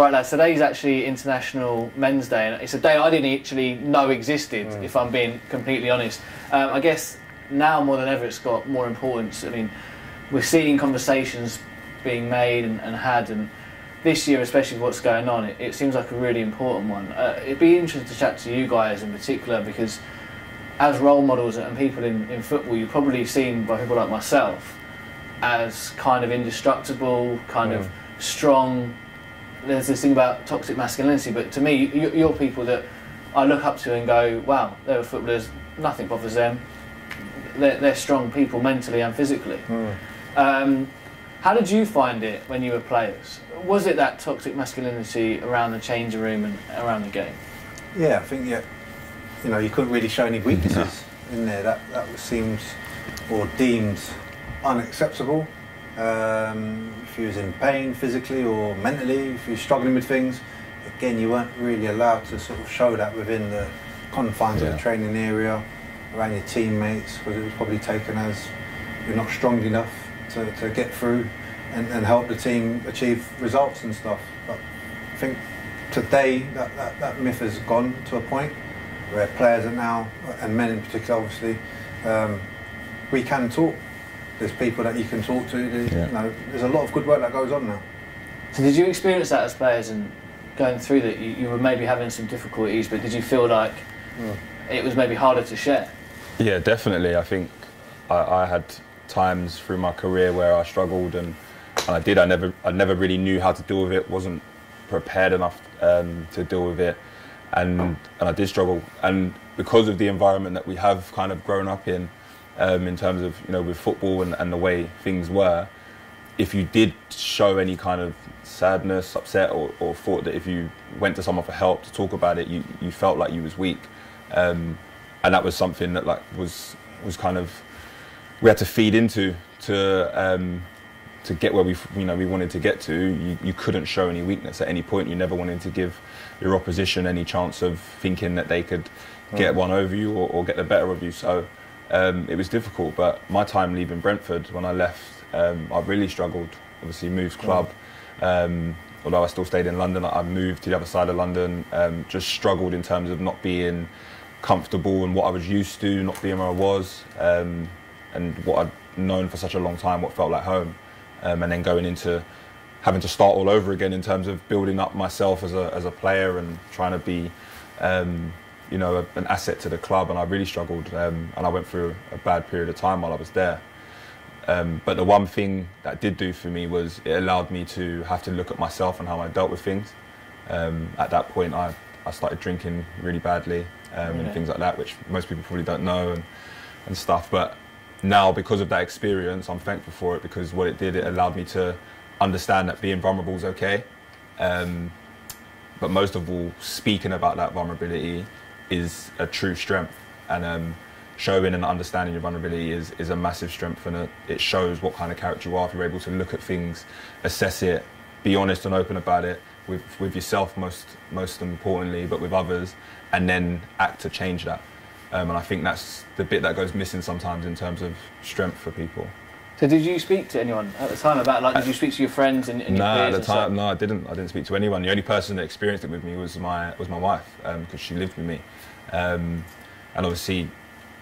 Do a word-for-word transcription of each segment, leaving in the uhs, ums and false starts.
right lads, today's actually International Men's Day, and it's a day I didn't actually know existed, mm. if I'm being completely honest. Um, I guess now more than ever it's got more importance. I mean, we're seeing conversations being made and, and had, and this year especially with what's going on, it, it seems like a really important one. Uh, it'd be interesting to chat to you guys in particular, because as role models and people in, in football, you're probably seen by people like myself as kind of indestructible, kind mm. of strong. There's this thing about toxic masculinity, but to me, you, you're people that I look up to and go, wow, they're footballers, nothing bothers them. They're, they're strong people mentally and physically. Mm. Um, how did you find it when you were players? Was it that toxic masculinity around the changing room and around the game? Yeah, I think, yeah, you know, you couldn't really show any weaknesses no. in there. That, that seems or deemed unacceptable. Um, if you was in pain physically or mentally, if you were struggling with things, again, you weren't really allowed to sort of show that within the confines yeah. of the training area, around your teammates, because it was probably taken as you're not strong enough to, to get through and, and help the team achieve results and stuff. But I think today that, that, that myth has gone to a point where players are now, and men in particular obviously, um, we can talk. There's people that you can talk to. There's, yeah. you know, there's a lot of good work that goes on now. So did you experience that as players and going through that? You, you were maybe having some difficulties, but did you feel like mm. it was maybe harder to share? Yeah, definitely. I think I, I had times through my career where I struggled, and, and I did. I never, I never really knew how to deal with it. Wasn't prepared enough um, to deal with it, and oh. and I did struggle. And because of the environment that we have kind of grown up in. Um, in terms of, you know, with football and, and the way things were, if you did show any kind of sadness, upset or, or thought that if you went to someone for help to talk about it, you, you felt like you was weak. Um, and that was something that like was was kind of, we had to feed into to um, to get where we, you know, we wanted to get to. You, you couldn't show any weakness at any point. You never wanted to give your opposition any chance of thinking that they could get one over you or, or get the better of you. So. Um, it was difficult, but my time leaving Brentford, when I left, um, I really struggled. Obviously moved club, um, although I still stayed in London, I moved to the other side of London, um, just struggled in terms of not being comfortable and what I was used to, not being where I was, um, and what I'd known for such a long time, what felt like home. Um, and then going into having to start all over again in terms of building up myself as a, as a player and trying to be... Um, you know, an asset to the club, and I really struggled, um, and I went through a bad period of time while I was there. Um, but the one thing that did do for me was it allowed me to have to look at myself and how I dealt with things. Um, at that point, I, I started drinking really badly um, yeah. and things like that, which most people probably don't know and, and stuff. But now, because of that experience, I'm thankful for it, because what it did, it allowed me to understand that being vulnerable is okay. Um, but most of all, speaking about that vulnerability is a true strength, and um, showing and understanding your vulnerability is, is a massive strength, and it shows what kind of character you are if you're able to look at things, assess it, be honest and open about it with, with yourself most most importantly, but with others, and then act to change that. Um, and I think that's the bit that goes missing sometimes in terms of strength for people. So did you speak to anyone at the time about, like, did you speak to your friends and, and your no, peers? No, at the time, no, I didn't. I didn't speak to anyone. The only person that experienced it with me was my was my wife, because um, she lived with me. Um, and obviously, you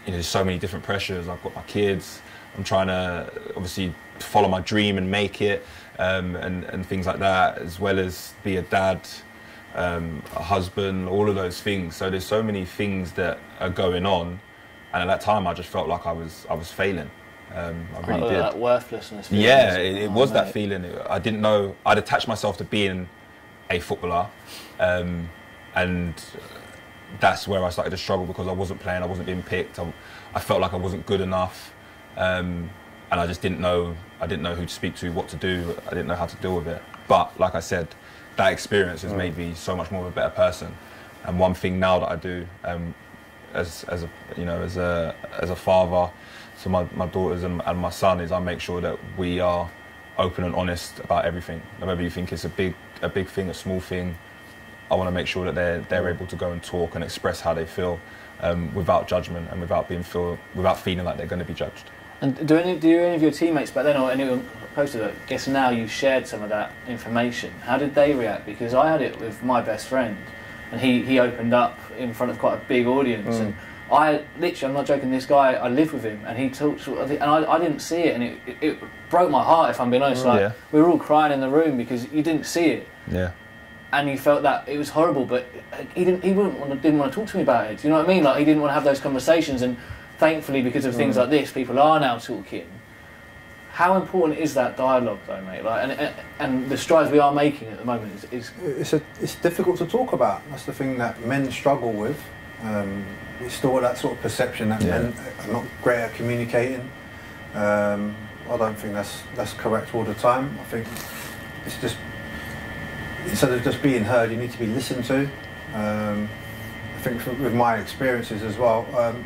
know, there's so many different pressures. I've got my kids. I'm trying to obviously follow my dream and make it, um, and and things like that, as well as be a dad, um, a husband, all of those things. So there's so many things that are going on, and at that time, I just felt like I was I was failing. Um, I really oh, did. That worthlessness feeling. Yeah, it, it oh, was mate. that feeling. I didn't know. I'd attached myself to being a footballer, um, and that's where I started to struggle, because I wasn't playing, I wasn't being picked, I, I felt like I wasn't good enough, um, and I just didn't know. I didn't know who to speak to, what to do. I didn't know how to deal with it. But like I said, that experience has mm. made me so much more of a better person. And one thing now that I do, um, as as a you know as a as a father. So my, my daughters and, and my son is I make sure that we are open and honest about everything. Whether you think it's a big a big thing, a small thing, I want to make sure that they're they're able to go and talk and express how they feel, um, without judgment and without being feel without feeling like they're going to be judged. And do any do any of your teammates back then, or anyone posted it? I guess now you've shared some of that information. How did they react? Because I had it with my best friend, and he he opened up in front of quite a big audience. Mm. And I literally, I'm not joking, this guy, I live with him, and he talks, and I, I didn't see it, and it, it, it broke my heart, if I'm being honest. Like, yeah. We were all crying in the room because you didn't see it. Yeah. And you felt that it was horrible, but he didn't, he wouldn't want to, didn't want to talk to me about it. Do you know what I mean? Like, he didn't want to have those conversations, and thankfully, because of things mm. like this, people are now talking. How important is that dialogue, though, mate? Like, and, and, and the strides we are making at the moment is... is it's, a, it's difficult to talk about. That's the thing that men struggle with. Um, It's still that sort of perception that yeah. men are not great at communicating. Um, I don't think that's that's correct all the time. I think it's just, instead of just being heard, you need to be listened to. Um, I think for, with my experiences as well, um,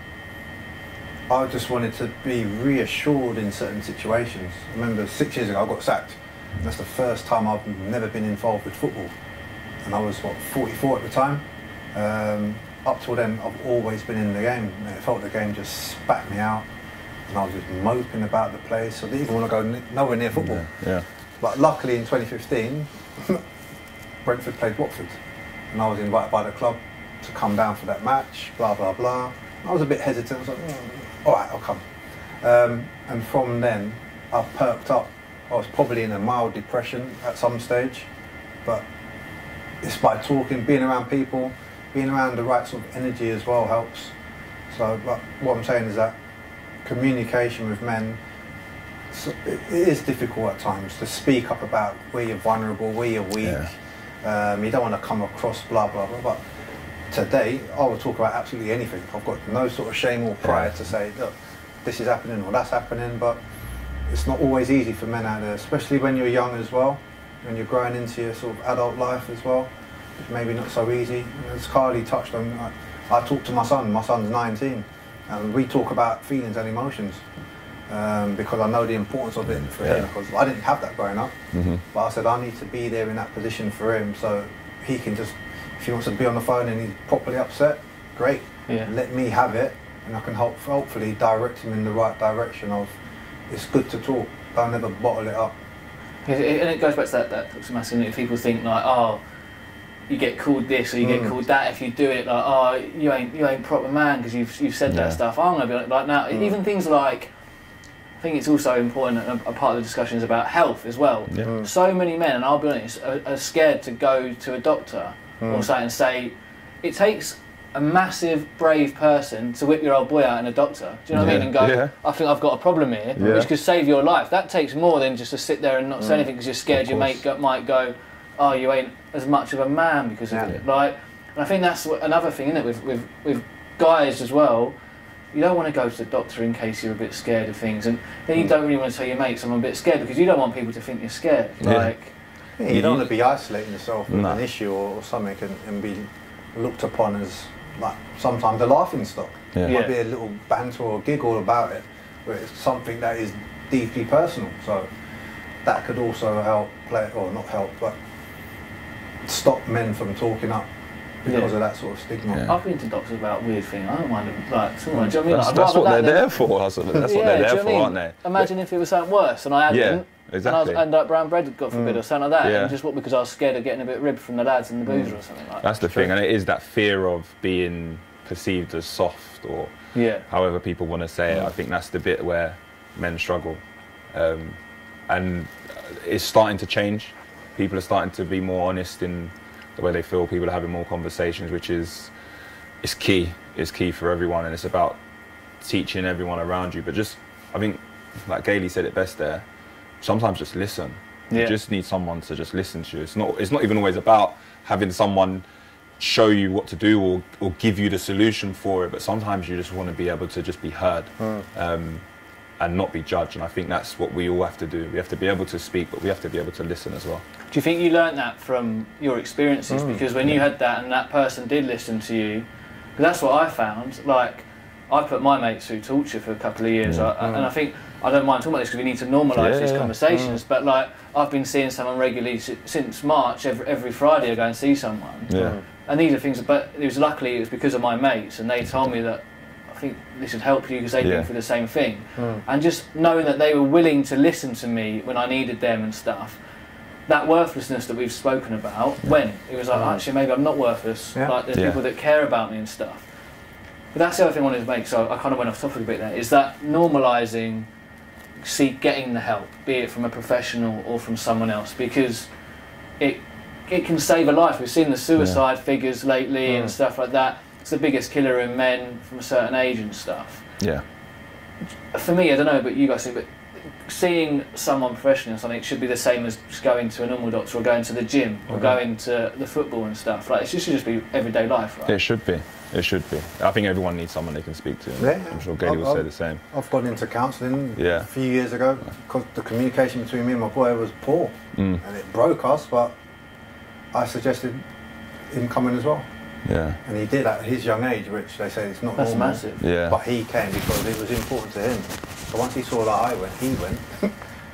I just wanted to be reassured in certain situations. I remember six years ago I got sacked. And that's the first time I've never been involved with football. And I was, what, forty-four at the time. Um, Up till then, I've always been in the game. I felt the game just spat me out, and I was just moping about the place. I didn't even want to go nowhere near football. Yeah, yeah. But luckily, in twenty fifteen, Brentford played Watford, and I was invited by the club to come down for that match. Blah blah blah. I was a bit hesitant. I was like, mm, "All right, I'll come." Um, and from then, I perked up. I was probably in a mild depression at some stage, but it's by talking, being around people. Being around the right sort of energy as well helps. So but what I'm saying is that communication with men, it is difficult at times to speak up about where you're vulnerable, where you're weak. Yeah. Um, you don't want to come across blah, blah, blah. But today, I will talk about absolutely anything. I've got no sort of shame or pride yeah. to say, look, this is happening or that's happening. But it's not always easy for men out there, especially when you're young as well, when you're growing into your sort of adult life as well. Maybe not so easy. As Karleigh touched on, I, I talk to my son. My son's nineteen, and we talk about feelings and emotions um, because I know the importance of it for yeah. him. Because I didn't have that growing up, mm-hmm. but I said I need to be there in that position for him, so he can just, if he wants to be on the phone and he's properly upset, great. Yeah. Let me have it, and I can help hopefully direct him in the right direction. Of it's good to talk. Don't ever bottle it up. And it goes back to that. That massively. If people think like, oh. You get called this or you mm. get called that if you do it, like, oh, you ain't you ain't proper man because you've you've said yeah. that stuff. I'm gonna be like, like now mm. even things like, I think it's also important, a, a part of the discussion is about health as well. Yeah. Mm. So many men, and I'll be honest, are, are scared to go to a doctor mm. or something and say, it takes a massive brave person to whip your old boy out in a doctor. Do you know what yeah. I mean? And go, yeah. I think I've got a problem here, yeah. which could save your life. That takes more than just to sit there and not mm. say anything because you're scared your mate go, might go, oh, you ain't as much of a man because of yeah. it. Like, and I think that's another thing, isn't it, with, with, with guys as well. You don't want to go to the doctor in case you're a bit scared of things, and then you mm. don't really want to tell your mates, I'm a bit scared, because you don't want people to think you're scared. Yeah. Like, yeah, you, you don't want to be isolating yourself with nah. an issue or, or something and, and be looked upon as, like, sometimes a laughing stock. Yeah. Yeah. Might be a little banter or giggle about it, but it's something that is deeply personal, so that could also help play, or not help, but stop men from talking up because yeah. of that sort of stigma. Yeah. I've been to doctors about weird things. I don't mind them. Like, mm. like, do you know what I mean? That's, like, that's what they're, they're there for. That's what they're yeah, there for, mean? aren't they? Imagine but, if it was something worse and I hadn't. Yeah, exactly. And I was, and like brown bread, God forbid, mm. or something like that. Yeah. And just what, because I was scared of getting a bit ribbed from the lads in the boozer mm. or something like that. That's the thing. And it is that fear of being perceived as soft or yeah. however people want to say yeah. it. I think that's the bit where men struggle. Um, and it's starting to change. People are starting to be more honest in the way they feel. People are having more conversations, which is it's key. It's key for everyone, and it's about teaching everyone around you. But just, I think, like Gayle said it best there. Sometimes just listen. Yeah. You just need someone to just listen to you. It's not. It's not even always about having someone show you what to do or or give you the solution for it. But sometimes you just want to be able to just be heard. Mm. Um, and not be judged, and I think that's what we all have to do. We have to be able to speak, but we have to be able to listen as well. Do you think you learnt that from your experiences? Mm, because when yeah. you had that and that person did listen to you, because that's what I found, like, I put my mates through torture for a couple of years, yeah. I, mm. and I think, I don't mind talking about this because we need to normalise yeah, these yeah. conversations, mm. but like, I've been seeing someone regularly since March, every, every Friday I go and see someone. Yeah. And these are things, but it was luckily, it was because of my mates, and they told me that, think this would help you because they've yeah. been through the same thing. Mm. And just knowing that they were willing to listen to me when I needed them and stuff, that worthlessness that we've spoken about, yeah. when it was like, mm. actually, maybe I'm not worthless, yeah. like there's yeah. people that care about me and stuff. But that's the other thing I wanted to make, so I kind of went off topic a bit there, is that normalising, see, getting the help, be it from a professional or from someone else, because it it can save a life. We've seen the suicide yeah. figures lately mm. and stuff like that. It's the biggest killer in men from a certain age and stuff. Yeah. For me, I don't know, but you guys think, but seeing someone professionally or something should be the same as just going to a normal doctor or going to the gym or mm-hmm. going to the football and stuff. Like, it should just be everyday life, right? It should be. It should be. I think everyone needs someone they can speak to. Yeah. I'm sure Gayle will say the same. I've gone into counselling yeah. a few years ago because the communication between me and my boy was poor mm. and it broke us, but I suggested him coming as well. Yeah. And he did at his young age, which they say it's not normal. That's massive. Yeah. But he came because it was important to him. So once he saw that I went, he went.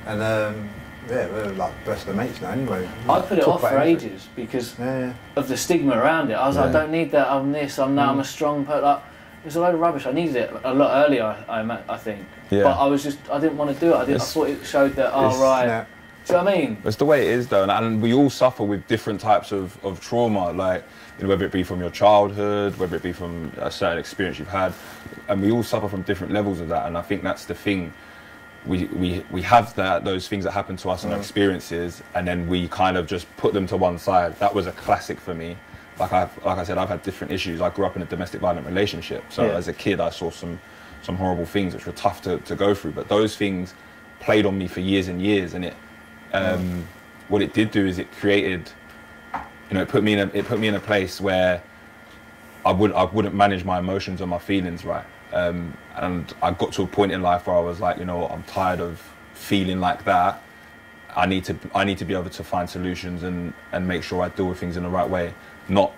And um, yeah, we're like best of mates now anyway. I put it off for ages because yeah. of the stigma around it. I was yeah. like, I don't need that, I'm this, I'm now, mm. I'm a strong person. Like, it was a load of rubbish. I needed it a lot earlier, I, I think. Yeah. But I was just, I didn't want to do it. I, didn't, I thought it showed that, oh, right. Yeah. Do you know what I mean? It's the way it is though, and we all suffer with different types of, of trauma, like you know, whether it be from your childhood, whether it be from a certain experience you've had, and we all suffer from different levels of that, and I think that's the thing. We, we, we have that, those things that happen to us and mm. our experiences, and then we kind of just put them to one side. That was a classic for me. Like, I've, like I said, I've had different issues. I grew up in a domestic violent relationship, so yeah. as a kid I saw some, some horrible things which were tough to, to go through, but those things played on me for years and years, and it Um, what it did do is it created, you know, it put me in a it put me in a place where I would I wouldn't manage my emotions or my feelings right, um, and I got to a point in life where I was like, you know, I'm tired of feeling like that. I need to I need to be able to find solutions and and make sure I deal with things in the right way, not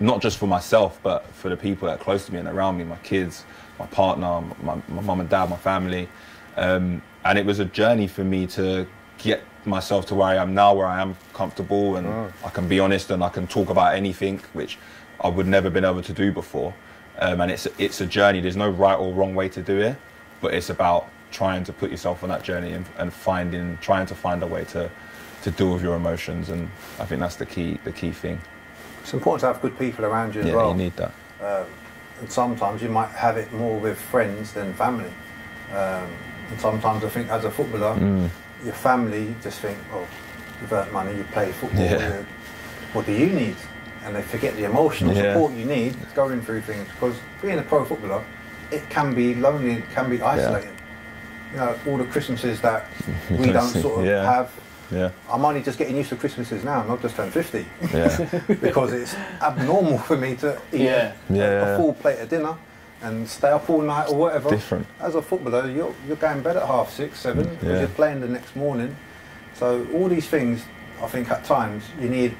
not just for myself, but for the people that are close to me and around me, my kids, my partner, my my mum and dad, my family, um, and it was a journey for me to get myself to where I am now, where I am comfortable and oh. I can be honest and I can talk about anything, which I would never been able to do before. Um, and it's it's a journey. There's no right or wrong way to do it, but it's about trying to put yourself on that journey and, and finding trying to find a way to to deal with your emotions. And I think that's the key the key thing. It's important to have good people around you as yeah, well. Yeah, you need that. Um, and sometimes you might have it more with friends than family. Um, and sometimes I think as a footballer. Mm. Your family just think, oh, you've earned money, you play football, yeah. you, what do you need? And they forget the emotional yeah. support you need going through things, because being a pro footballer, it can be lonely, it can be isolating. Yeah. You know, all the Christmases that we don't sort of yeah. have. Yeah. I'm only just getting used to Christmases now, and I've just turned fifty. Yeah. Because it's abnormal for me to eat yeah. a, yeah. a full plate of dinner and stay up all night or whatever. Different. As a footballer, you're, you're going to bed at half six, seven, because yeah. you're playing the next morning. So all these things, I think at times, you need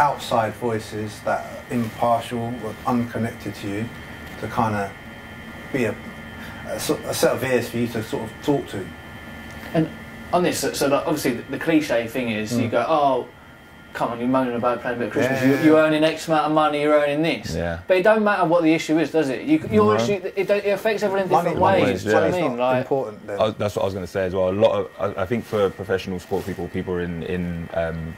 outside voices that are impartial or unconnected to you to kind of be a, a, a set of ears for you to sort of talk to. And on this, so like obviously the, the cliche thing is mm. you go, oh, come on, you're moaning about playing a bit of Christmas, yeah. you're earning X amount of money, you're earning this. Yeah. But it don't matter what the issue is, does it? You, your no. issue, it, don't, it affects everyone in different money, ways, do you know what I mean? Like, important, then. I, that's what I was going to say as well. A lot of, I, I think for professional sport people, people in, in um,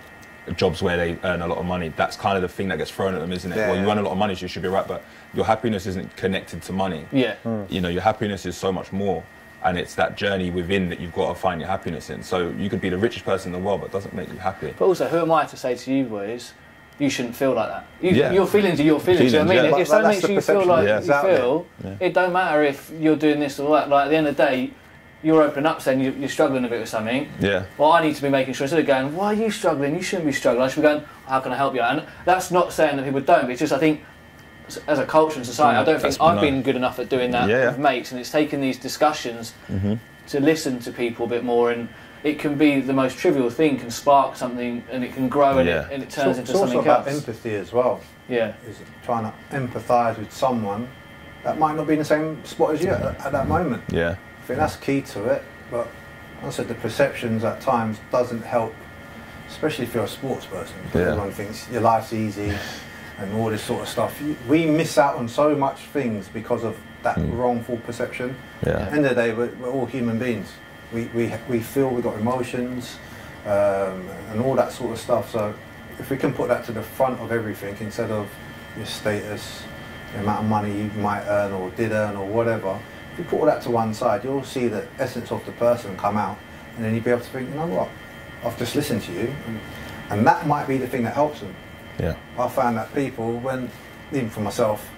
jobs where they earn a lot of money, that's kind of the thing that gets thrown at them, isn't it? Yeah. Well, you earn a lot of money, so you should be right, but your happiness isn't connected to money. Yeah. Mm. You know, your happiness is so much more. And it's that journey within that you've got to find your happiness in. So you could be the richest person in the world, but it doesn't make you happy. But also, who am I to say to you boys, you shouldn't feel like that? You, yeah. Your feelings are your feelings, feelings you know what I mean? Yeah. Like, if something makes you feel like yeah, you exactly. feel, yeah. it don't matter if you're doing this or that. Like, at the end of the day, you're opening up saying you're struggling a bit with something. Yeah. Well, I need to be making sure, instead of going, why are you struggling? You shouldn't be struggling. I should be going, how can I help you? And that's not saying that people don't, but it's just, I think, as a culture and society, I don't think I've been good enough at doing that yeah. with mates, and it's taken these discussions mm-hmm. to listen to people a bit more, and it can be the most trivial thing can spark something, and it can grow, and, yeah. it, and it turns so, into something else. It's also about empathy as well. Yeah, is trying to empathise with someone that might not be in the same spot as you yeah. at, at that moment. Yeah, I think that's key to it. But also the perceptions at times doesn't help, especially if you're a sports person. Yeah. Everyone thinks your life's easy. And all this sort of stuff. We miss out on so much things because of that mm. wrongful perception. Yeah. At the end of the day, we're, we're all human beings. We, we, we feel, we've got emotions um, and all that sort of stuff. So if we can put that to the front of everything instead of your status, the amount of money you might earn or did earn or whatever, if you put all that to one side, you'll see the essence of the person come out, and then you'll be able to think, you know what, I've just listened to you. And, and that might be the thing that helps them. Yeah. I found that people, when, even for myself,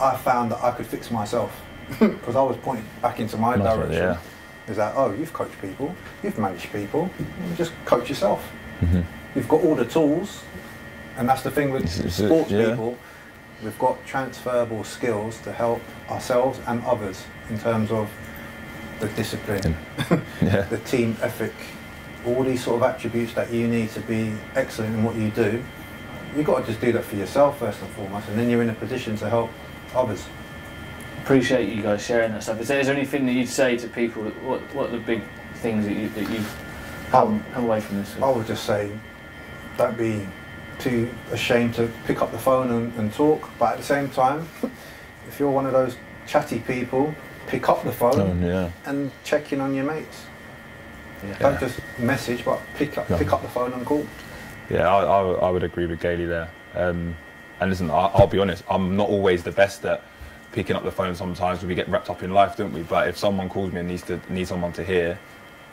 I found that I could fix myself because I was pointing back into my Not direction. It, yeah. It's like, oh, you've coached people, you've managed people, you just coach yourself. Mm-hmm. You've got all the tools, and that's the thing with it's, it's, sports yeah. people, we've got transferable skills to help ourselves and others in terms of the discipline, yeah. the team ethic, all these sort of attributes that you need to be excellent in what you do. You've got to just do that for yourself first and foremost, and then you're in a position to help others. Appreciate you guys sharing that stuff. Is there, is there anything that you'd say to people? What what are the big things that, you, that you've come, come away from this? I would just say, don't be too ashamed to pick up the phone and, and talk. But at the same time, if you're one of those chatty people, pick up the phone um, yeah. and check in on your mates. Yeah. Don't just message, but pick up, no. pick up the phone and call. Yeah, I, I, I would agree with Gayle there. Um, and listen, I, I'll be honest, I'm not always the best at picking up the phone sometimes. We get wrapped up in life, don't we? But if someone calls me and needs to need someone to hear,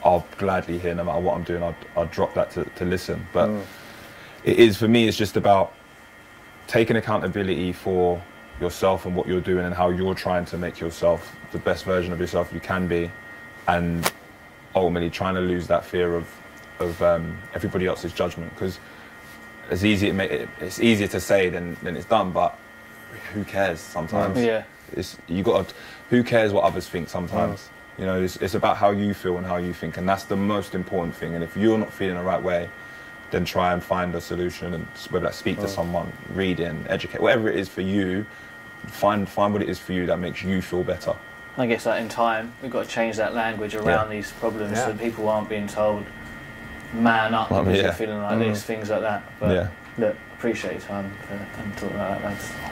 I'll gladly hear, no matter what I'm doing. I'll, I'll drop that to, to listen. But mm. it is, for me, it's just about taking accountability for yourself and what you're doing and how you're trying to make yourself the best version of yourself you can be. And ultimately trying to lose that fear of of um, everybody else's judgment, because it's easy to make it, it's easier to say than, than it's done, but who cares sometimes? Yeah. It's, you got to, who cares what others think sometimes? Mm. You know, it's, it's about how you feel and how you think, and that's the most important thing. And if you're not feeling the right way, then try and find a solution, and whether that's speak mm. to someone, read in, educate, whatever it is for you, find find what it is for you that makes you feel better. I guess that in time, we've got to change that language around yeah. these problems yeah. so that people aren't being told, man up because yeah. you're feeling like mm. these, things like that. But yeah. look, appreciate your time and talking about that, lads.